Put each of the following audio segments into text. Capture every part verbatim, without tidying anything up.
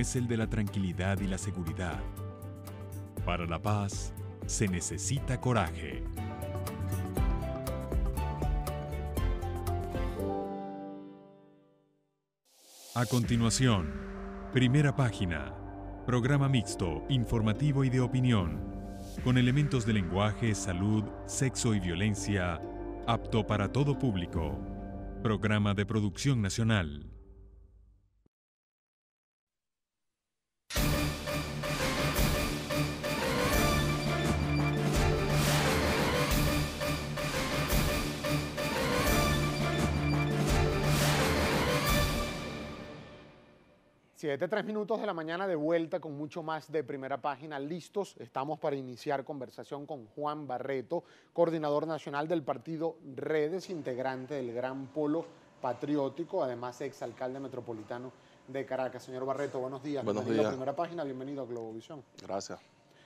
es el de la tranquilidad y la seguridad. Para la paz se necesita coraje. A continuación, primera página, programa mixto, informativo y de opinión, con elementos de lenguaje, salud, sexo y violencia, apto para todo público. Programa de producción nacional. Siete, tres minutos de la mañana, de vuelta con mucho más de Primera Página. Listos, estamos para iniciar conversación con Juan Barreto, coordinador nacional del Partido Redes, integrante del Gran Polo Patriótico, además exalcalde metropolitano de Caracas. Señor Barreto, buenos días. Buenos bienvenido días. A Primera Página, bienvenido a Globovisión. Gracias.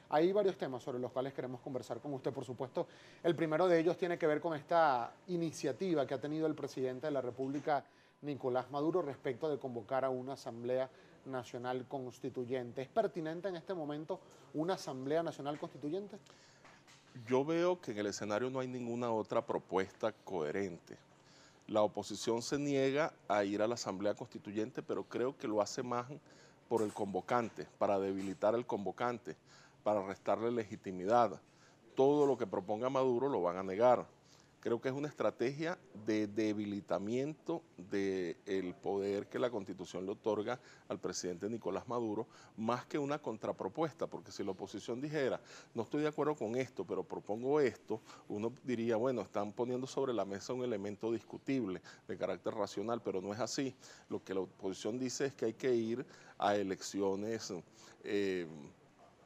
Hay varios temas sobre los cuales queremos conversar con usted, por supuesto. El primero de ellos tiene que ver con esta iniciativa que ha tenido el presidente de la República, Nicolás Maduro, respecto de convocar a una Asamblea Nacional Constituyente. ¿Es pertinente en este momento una Asamblea Nacional Constituyente? Yo veo que en el escenario no hay ninguna otra propuesta coherente. La oposición se niega a ir a la Asamblea Constituyente, pero creo que lo hace más por el convocante, para debilitar al convocante, para restarle legitimidad. Todo lo que proponga Maduro lo van a negar. Creo que es una estrategia de debilitamiento del poder que la Constitución le otorga al presidente Nicolás Maduro, más que una contrapropuesta, porque si la oposición dijera, no estoy de acuerdo con esto, pero propongo esto, uno diría, bueno, están poniendo sobre la mesa un elemento discutible de carácter racional, pero no es así. Lo que la oposición dice es que hay que ir a elecciones, eh,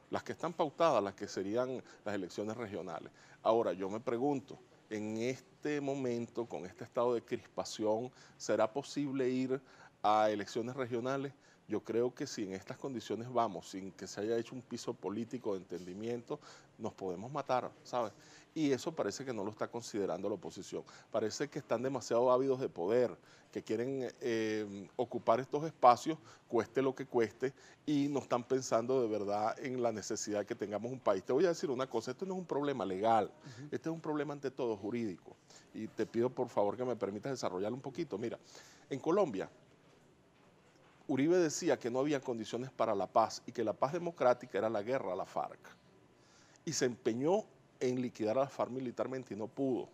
las que están pautadas, las que serían las elecciones regionales. Ahora, yo me pregunto, en este momento, con este estado de crispación, ¿será posible ir a elecciones regionales? Yo creo que si en estas condiciones vamos, sin que se haya hecho un piso político de entendimiento, nos podemos matar, ¿sabes? Y eso parece que no lo está considerando la oposición. Parece que están demasiado ávidos de poder, que quieren eh, ocupar estos espacios, cueste lo que cueste, y no están pensando de verdad en la necesidad de que tengamos un país. Te voy a decir una cosa, esto no es un problema legal, uh-huh. Este es un problema ante todo jurídico. Y te pido por favor que me permitas desarrollarlo un poquito. Mira, en Colombia, Uribe decía que no había condiciones para la paz y que la paz democrática era la guerra a la FARC. Y se empeñó en liquidar a la FARC militarmente y no pudo.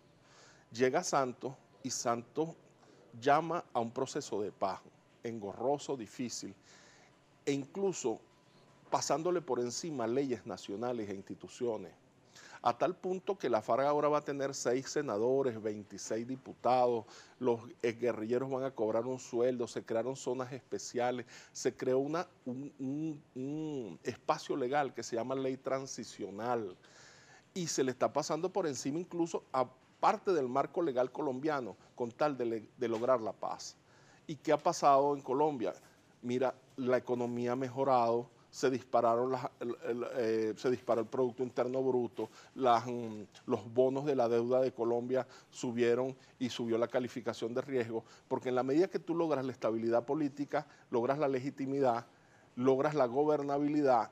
Llega Santos y Santos llama a un proceso de paz, engorroso, difícil, e incluso pasándole por encima leyes nacionales e instituciones, a tal punto que la FARC ahora va a tener seis senadores, veintiséis diputados, los guerrilleros van a cobrar un sueldo, se crearon zonas especiales, se creó una, un, un, un espacio legal que se llama ley transicional, y se le está pasando por encima incluso a parte del marco legal colombiano con tal de, le, de lograr la paz. ¿Y qué ha pasado en Colombia? Mira, la economía ha mejorado, se, dispararon las, el, el, eh, se disparó el Producto Interno Bruto, las, los bonos de la deuda de Colombia subieron y subió la calificación de riesgo, porque en la medida que tú logras la estabilidad política, logras la legitimidad, logras la gobernabilidad,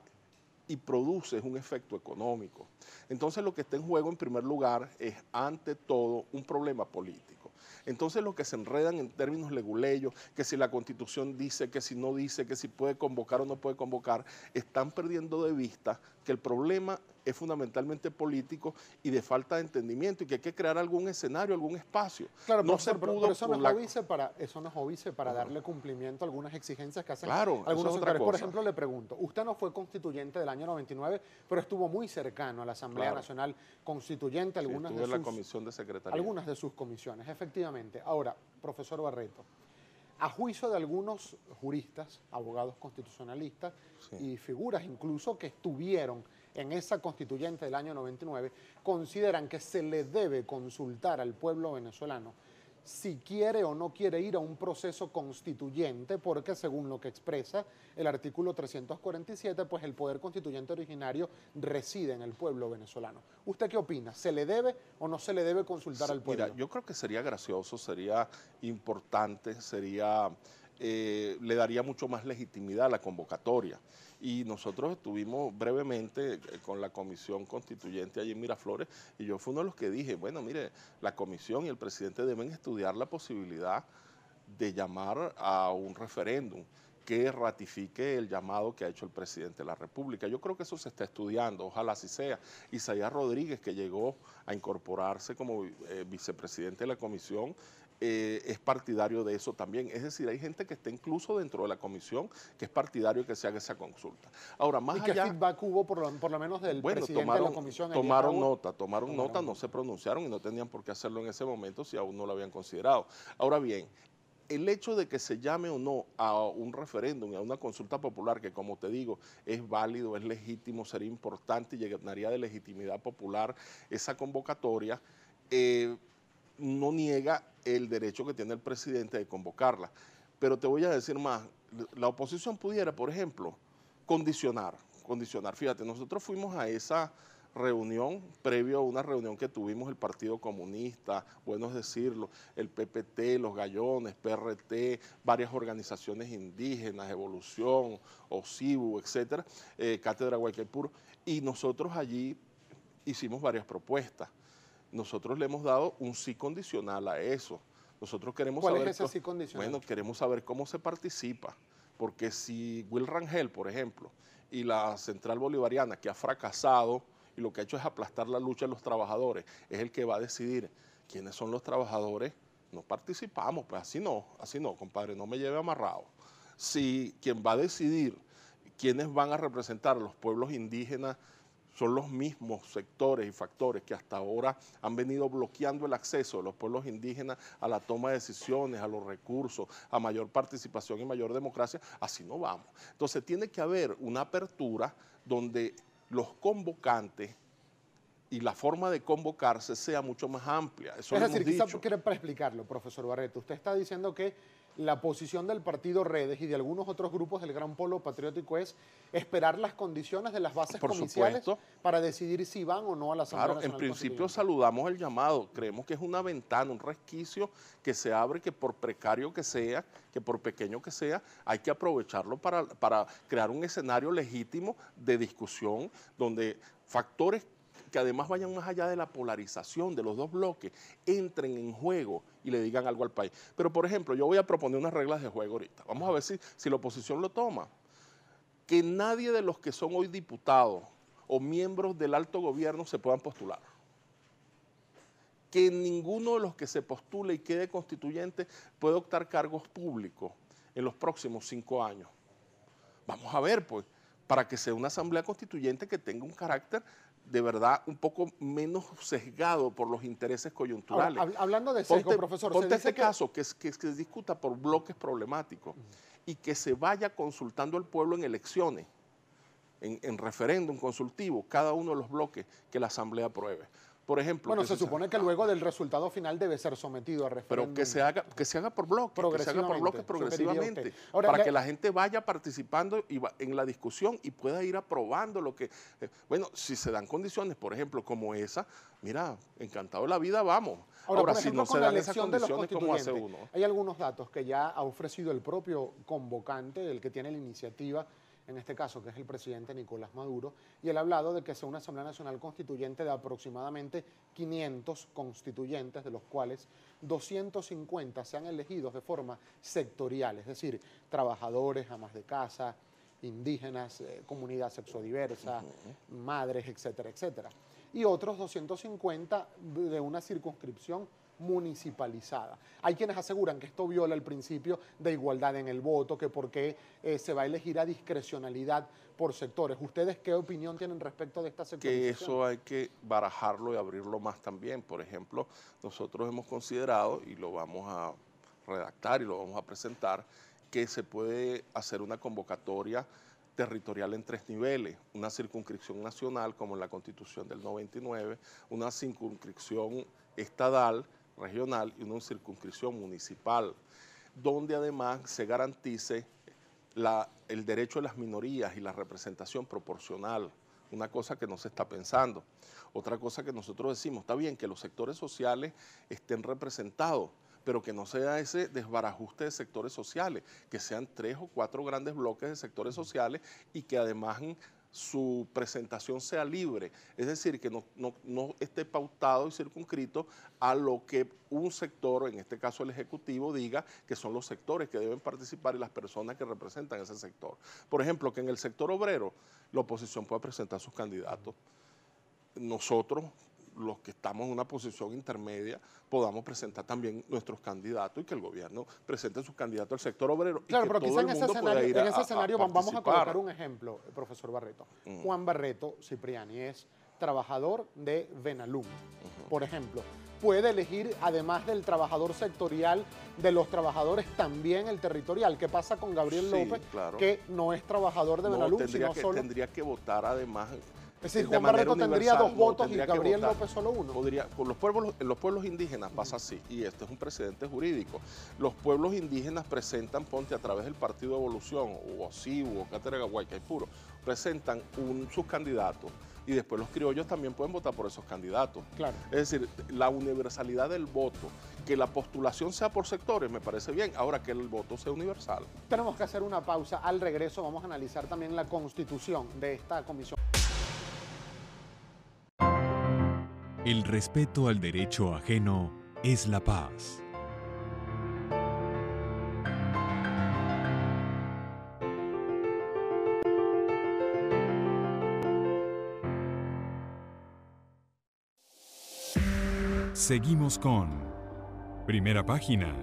y produce un efecto económico. Entonces lo que está en juego en primer lugar es ante todo un problema político. Entonces los que se enredan en términos leguleyos, que si la Constitución dice, que si no dice, que si puede convocar o no puede convocar, están perdiendo de vista que el problema es fundamentalmente político y de falta de entendimiento y que hay que crear algún escenario, algún espacio. Claro, no profesor, se pudo pero eso, no la... obvice para, eso no es obvice para uh-huh. darle cumplimiento a algunas exigencias que hacen claro, algunos sectores. Por ejemplo, le pregunto, usted no fue constituyente del año noventa y nueve, pero estuvo muy cercano a la Asamblea claro. Nacional Constituyente, algunas, sí, de sus, la comisión de secretaría. algunas de sus comisiones, efectivamente. Ahora, profesor Barreto, a juicio de algunos juristas, abogados constitucionalistas sí. y figuras incluso que estuvieron en esa constituyente del año noventa y nueve, consideran que se le debe consultar al pueblo venezolano si quiere o no quiere ir a un proceso constituyente, porque según lo que expresa el artículo trescientos cuarenta y siete, pues el poder constituyente originario reside en el pueblo venezolano. ¿Usted qué opina? ¿Se le debe o no se le debe consultar sí, al pueblo? Mira, yo creo que sería gracioso, sería importante, sería eh, le daría mucho más legitimidad a la convocatoria. Y nosotros estuvimos brevemente con la comisión constituyente allí en Miraflores, y yo fui uno de los que dije, bueno, mire, la comisión y el presidente deben estudiar la posibilidad de llamar a un referéndum que ratifique el llamado que ha hecho el presidente de la República. Yo creo que eso se está estudiando, ojalá así sea. Isaías Rodríguez, que llegó a incorporarse como eh, vicepresidente de la comisión, eh, es partidario de eso también. Es decir, hay gente que está incluso dentro de la comisión que es partidario de que se haga esa consulta. Ahora, más ¿Y allá... ¿Y qué feedback hubo por lo, por lo menos del bueno, presidente tomaron, de la comisión? Tomaron nota, tomaron, tomaron nota, no se pronunciaron y no tenían por qué hacerlo en ese momento si aún no lo habían considerado. Ahora bien, el hecho de que se llame o no a un referéndum, a una consulta popular, que como te digo, es válido, es legítimo, sería importante y llenaría de legitimidad popular esa convocatoria, eh, no niega el derecho que tiene el presidente de convocarla. Pero te voy a decir más, la oposición pudiera, por ejemplo, condicionar, condicionar. Fíjate, nosotros fuimos a esa reunión, previo a una reunión que tuvimos el Partido Comunista, bueno es decirlo, el P P T, los Gallones, P R T, varias organizaciones indígenas, Evolución, Ocibu, etcétera, eh, Cátedra Guayquaipuro, y nosotros allí hicimos varias propuestas. Nosotros le hemos dado un sí condicional a eso. Nosotros queremos ¿Cuál saber es ese sí condicional? Bueno, queremos saber cómo se participa, porque si Will Rangel, por ejemplo, y la Central Bolivariana, que ha fracasado y lo que ha hecho es aplastar la lucha de los trabajadores, es el que va a decidir quiénes son los trabajadores, no participamos, pues así no, así no, compadre, no me lleve amarrado. Si quien va a decidir quiénes van a representar a los pueblos indígenas son los mismos sectores y factores que hasta ahora han venido bloqueando el acceso de los pueblos indígenas a la toma de decisiones, a los recursos, a mayor participación y mayor democracia, así no vamos. Entonces tiene que haber una apertura donde los convocantes y la forma de convocarse sea mucho más amplia. Eso es decir, quizás para explicarlo, profesor Barreto, usted está diciendo que la posición del Partido Redes y de algunos otros grupos del Gran Polo Patriótico es esperar las condiciones de las bases Por comiciales supuesto. para decidir si van o no a la Asamblea Claro, Nacional en principio saludamos el llamado, creemos que es una ventana, un resquicio que se abre, que por precario que sea, que por pequeño que sea, hay que aprovecharlo para, para crear un escenario legítimo de discusión donde factores que además vayan más allá de la polarización de los dos bloques, entren en juego y le digan algo al país. Pero, por ejemplo, yo voy a proponer unas reglas de juego ahorita. Vamos a ver si, si la oposición lo toma. Que nadie de los que son hoy diputados o miembros del alto gobierno se puedan postular. Que ninguno de los que se postule y quede constituyente pueda optar cargos públicos en los próximos cinco años. Vamos a ver, pues, para que sea una asamblea constituyente que tenga un carácter de verdad un poco menos sesgado por los intereses coyunturales. Ahora, hablando de sesgo, ponte, profesor... Ponte se dice este que... caso, que, que, que se discuta por bloques problemáticos, uh-huh, y que se vaya consultando al pueblo en elecciones, en, en referéndum consultivo, cada uno de los bloques que la Asamblea apruebe. Por ejemplo... Bueno, se supone se... que luego del resultado final debe ser sometido a referéndum. Pero que se haga, que se haga por bloques, que se haga por bloques progresivamente, Ahora, para la... que la gente vaya participando y va en la discusión y pueda ir aprobando lo que... Eh, bueno, si se dan condiciones, por ejemplo, como esa, mira, encantado de la vida, vamos. Ahora, Ahora ejemplo, si no se dan esas condiciones, ¿cómo hace uno? Hay algunos datos que ya ha ofrecido el propio convocante, el que tiene la iniciativa, en este caso, que es el presidente Nicolás Maduro, y él ha hablado de que sea una Asamblea Nacional Constituyente de aproximadamente quinientos constituyentes, de los cuales doscientos cincuenta sean elegidos de forma sectorial, es decir, trabajadores, amas de casa, indígenas, eh, comunidad sexodiversa, uh-huh, madres, etcétera, etcétera. Y otros doscientos cincuenta de una circunscripción municipalizada. Hay quienes aseguran que esto viola el principio de igualdad en el voto, que porque eh, se va a elegir a discrecionalidad por sectores. ¿Ustedes qué opinión tienen respecto de esta sectorización? Que eso hay que barajarlo y abrirlo más también. Por ejemplo, nosotros hemos considerado, y lo vamos a redactar y lo vamos a presentar, que se puede hacer una convocatoria territorial en tres niveles, una circunscripción nacional como en la Constitución del noventa y nueve, una circunscripción estadal regional y una circunscripción municipal, donde además se garantice la, el derecho de las minorías y la representación proporcional, una cosa que no se está pensando. Otra cosa que nosotros decimos, está bien que los sectores sociales estén representados, pero que no sea ese desbarajuste de sectores sociales, que sean tres o cuatro grandes bloques de sectores sociales y que además su presentación sea libre, es decir, que no, no, no esté pautado y circunscrito a lo que un sector, en este caso el Ejecutivo, diga que son los sectores que deben participar y las personas que representan ese sector. Por ejemplo, que en el sector obrero la oposición pueda presentar sus candidatos. Nosotros, los que estamos en una posición intermedia, podamos presentar también nuestros candidatos y que el gobierno presente sus candidatos al sector obrero. Claro, y que pero quizás en ese escenario, en ese escenario a, a vamos a colocar un ejemplo, profesor Barreto. Uh-huh. Juan Barreto Cipriani es trabajador de Benalum, uh-huh. por ejemplo. Puede elegir, además del trabajador sectorial, de los trabajadores también el territorial. ¿Qué pasa con Gabriel sí, López, claro. que no es trabajador de no, Benalum, tendría sino que, solo... tendría que votar además... Es decir, Juan Barreto tendría dos votos y Gabriel López solo uno. Podría, con los pueblos, en los pueblos indígenas pasa así, y este es un precedente jurídico. Los pueblos indígenas presentan, ponte a través del Partido Evolución, o Ocibu, o Cátedra Guayquaipuro, presentan un, sus candidatos, y después los criollos también pueden votar por esos candidatos. Claro. Es decir, la universalidad del voto, que la postulación sea por sectores, me parece bien, ahora que el voto sea universal. Tenemos que hacer una pausa, al regreso vamos a analizar también la constitución de esta comisión. El respeto al derecho ajeno es la paz. Seguimos con Primera Página.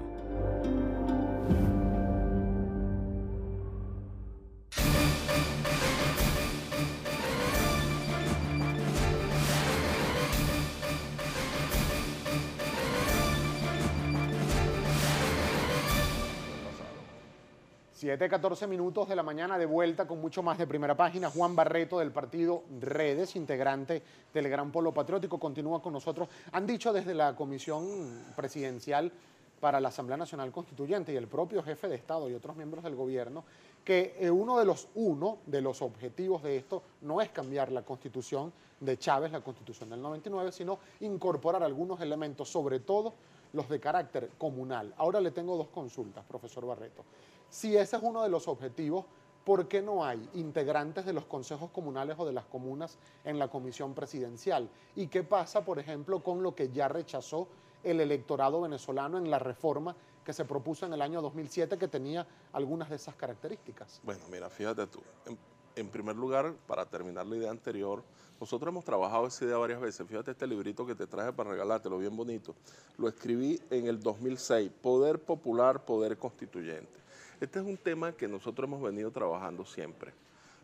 siete, catorce minutos de la mañana, de vuelta con mucho más de Primera Página. Juan Barreto del Partido Redes, integrante del Gran Polo Patriótico, continúa con nosotros. Han dicho desde la Comisión Presidencial para la Asamblea Nacional Constituyente y el propio jefe de Estado y otros miembros del gobierno que uno de los, uno de los objetivos de esto no es cambiar la Constitución de Chávez, la Constitución del noventa y nueve, sino incorporar algunos elementos, sobre todo los de carácter comunal. Ahora le tengo dos consultas, profesor Barreto. Si ese es uno de los objetivos, ¿por qué no hay integrantes de los consejos comunales o de las comunas en la comisión presidencial? ¿Y qué pasa, por ejemplo, con lo que ya rechazó el electorado venezolano en la reforma que se propuso en el año dos mil siete, que tenía algunas de esas características? Bueno, mira, fíjate tú. En, en primer lugar, para terminar la idea anterior, nosotros hemos trabajado esa idea varias veces. Fíjate este librito que te traje para regalártelo, bien bonito. Lo escribí en el dos mil seis, Poder Popular, Poder Constituyente. Este es un tema que nosotros hemos venido trabajando siempre,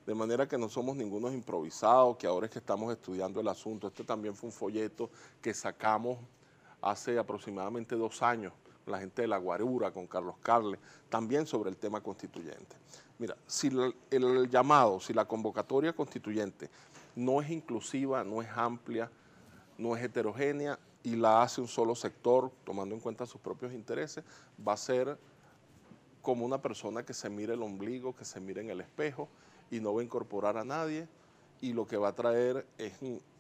de manera que no somos ningunos improvisados, que ahora es que estamos estudiando el asunto. Este también fue un folleto que sacamos hace aproximadamente dos años, la gente de La Guarura, con Carlos Carles, también sobre el tema constituyente. Mira, si el, el llamado, si la convocatoria constituyente no es inclusiva, no es amplia, no es heterogénea y la hace un solo sector, tomando en cuenta sus propios intereses, va a ser como una persona que se mira el ombligo, que se mira en el espejo y no va a incorporar a nadie, y lo que va a traer es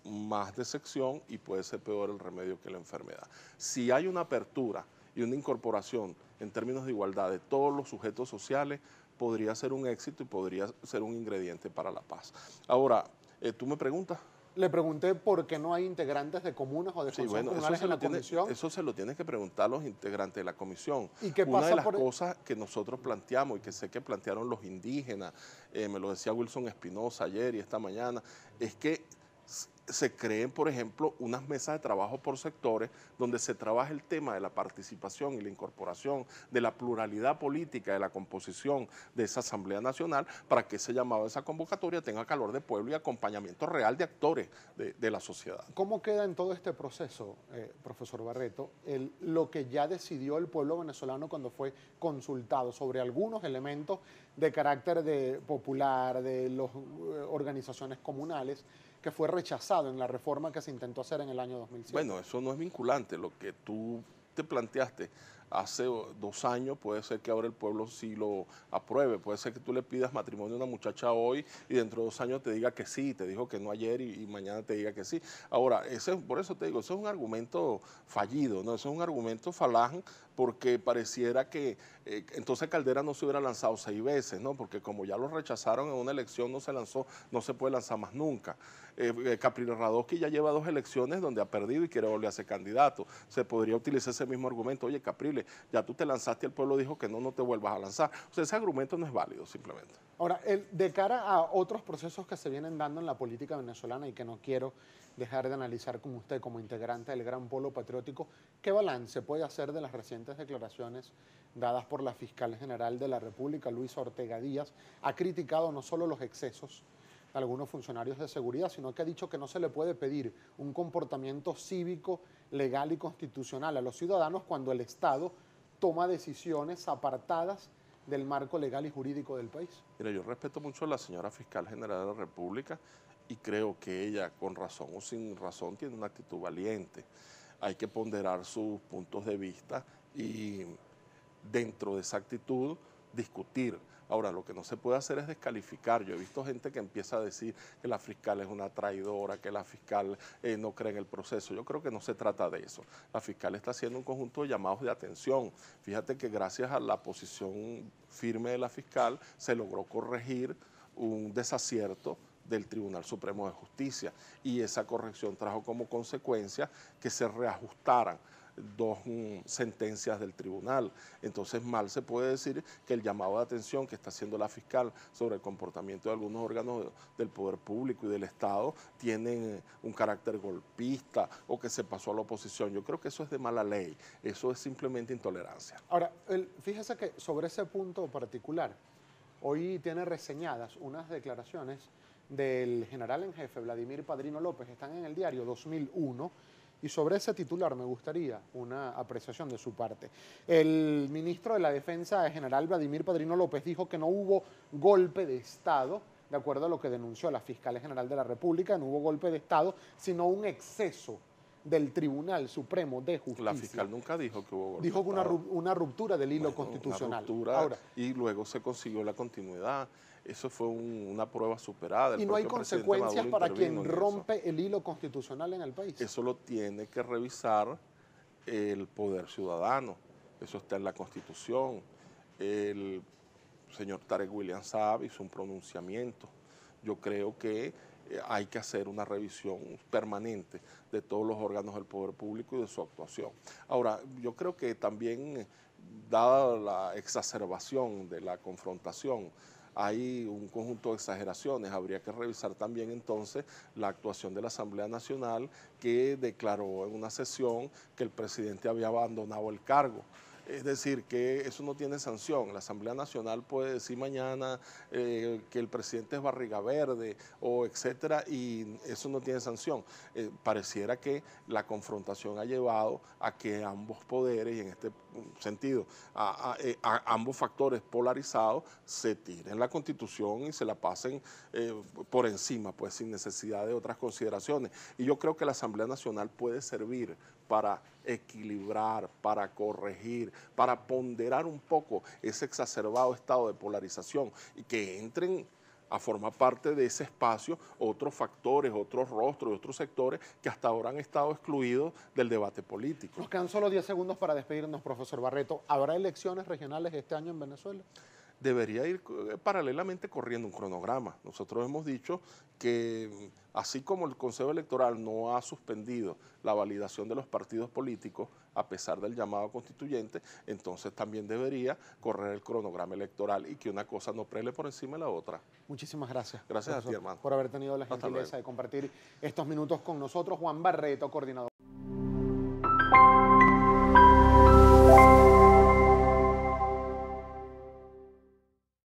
más decepción y puede ser peor el remedio que la enfermedad. Si hay una apertura y una incorporación en términos de igualdad de todos los sujetos sociales, podría ser un éxito y podría ser un ingrediente para la paz. Ahora, eh, tú me preguntas. Le pregunté por qué no hay integrantes de comunas o de consejos sí, bueno, comunales en la tiene, comisión. Eso se lo tienen que preguntar a los integrantes de la comisión. ¿Y qué pasa? Una de las por... cosas que nosotros planteamos y que sé que plantearon los indígenas, eh, me lo decía Wilson Espinosa ayer y esta mañana, es que se creen, por ejemplo, unas mesas de trabajo por sectores donde se trabaja el tema de la participación y la incorporación, de la pluralidad política, de la composición de esa Asamblea Nacional, para que se llamaba esa convocatoria tenga calor de pueblo y acompañamiento real de actores de, de la sociedad. ¿Cómo queda en todo este proceso, eh, profesor Barreto, el, lo que ya decidió el pueblo venezolano cuando fue consultado sobre algunos elementos de carácter de popular, de las eh, organizaciones comunales, que fue rechazado en la reforma que se intentó hacer en el año dos mil siete? Bueno, eso no es vinculante. Lo que tú te planteaste hace dos años, puede ser que ahora el pueblo sí lo apruebe, puede ser que tú le pidas matrimonio a una muchacha hoy y dentro de dos años te diga que sí, te dijo que no ayer y, y mañana te diga que sí. Ahora, ese, por eso te digo, eso es un argumento fallido, ¿no? Eso es un argumento falaz, porque pareciera que eh, entonces Caldera no se hubiera lanzado seis veces, ¿no? Porque como ya lo rechazaron en una elección, no se lanzó, no se puede lanzar más nunca. Eh, eh, Caprino Radosky ya lleva dos elecciones donde ha perdido y quiere volver a ser candidato. Se podría utilizar ese mismo argumento, oye, Caprile, ya tú te lanzaste, el pueblo dijo que no, no te vuelvas a lanzar. O sea, ese argumento no es válido simplemente. Ahora, el, de cara a otros procesos que se vienen dando en la política venezolana y que no quiero dejar de analizar con usted como integrante del gran polo patriótico, ¿qué balance puede hacer de las recientes declaraciones dadas por la fiscal general de la República, Luis Ortega Díaz? Ha criticado no solo los excesos de algunos funcionarios de seguridad, sino que ha dicho que no se le puede pedir un comportamiento cívico, legal y constitucional a los ciudadanos cuando el Estado toma decisiones apartadas del marco legal y jurídico del país. Mira, yo respeto mucho a la señora fiscal general de la República, y creo que ella, con razón o sin razón, tiene una actitud valiente. Hay que ponderar sus puntos de vista y dentro de esa actitud discutir. Ahora, lo que no se puede hacer es descalificar. Yo he visto gente que empieza a decir que la fiscal es una traidora, que la fiscal eh, no cree en el proceso. Yo creo que no se trata de eso. La fiscal está haciendo un conjunto de llamados de atención. Fíjate que gracias a la posición firme de la fiscal se logró corregir un desacierto del Tribunal Supremo de Justicia, y esa corrección trajo como consecuencia que se reajustaran dos mm, sentencias del tribunal. Entonces, mal se puede decir que el llamado de atención que está haciendo la fiscal sobre el comportamiento de algunos órganos del poder público y del Estado tienen un carácter golpista o que se pasó a la oposición. Yo creo que eso es de mala ley, eso es simplemente intolerancia. Ahora, el, fíjese que sobre ese punto particular, hoy tiene reseñadas unas declaraciones del general en jefe Vladimir Padrino López, están en el diario dos mil uno, y sobre ese titular me gustaría una apreciación de su parte. El ministro de la Defensa general Vladimir Padrino López dijo que no hubo golpe de Estado, de acuerdo a lo que denunció la fiscal general de la República, no hubo golpe de Estado, sino un exceso del Tribunal Supremo de Justicia. La fiscal nunca dijo que hubo golpe. Dijo que una, una ruptura del hilo bueno, constitucional. Una ruptura. Ahora, y luego se consiguió la continuidad. Eso fue un, una prueba superada. Y no hay consecuencias para quien rompe el hilo constitucional en el país. Eso lo tiene que revisar el poder ciudadano. Eso está en la Constitución. El señor Tarek William Saab hizo un pronunciamiento. Yo creo que hay que hacer una revisión permanente de todos los órganos del poder público y de su actuación. Ahora, yo creo que también, dada la exacerbación de la confrontación, hay un conjunto de exageraciones. Habría que revisar también entonces la actuación de la Asamblea Nacional, que declaró en una sesión que el presidente había abandonado el cargo. Es decir, que eso no tiene sanción. La Asamblea Nacional puede decir mañana eh, que el presidente es barriga verde o etcétera, y eso no tiene sanción. Eh, pareciera que la confrontación ha llevado a que ambos poderes, y en este sentido, a, a, a ambos factores polarizados, se tiren la Constitución y se la pasen eh, por encima, pues sin necesidad de otras consideraciones. Y yo creo que la Asamblea Nacional puede servir para equilibrar, para corregir, para ponderar un poco ese exacerbado estado de polarización y que entren a formar parte de ese espacio otros factores, otros rostros, otros sectores que hasta ahora han estado excluidos del debate político. Nos quedan solo diez segundos para despedirnos, profesor Barreto. ¿Habrá elecciones regionales este año en Venezuela? Debería ir paralelamente corriendo un cronograma. Nosotros hemos dicho que así como el Consejo Electoral no ha suspendido la validación de los partidos políticos a pesar del llamado constituyente, entonces también debería correr el cronograma electoral y que una cosa no prele por encima de la otra. Muchísimas gracias. Gracias a ti, hermano, por haber tenido la gentileza de compartir estos minutos con nosotros. Juan Barreto, coordinador.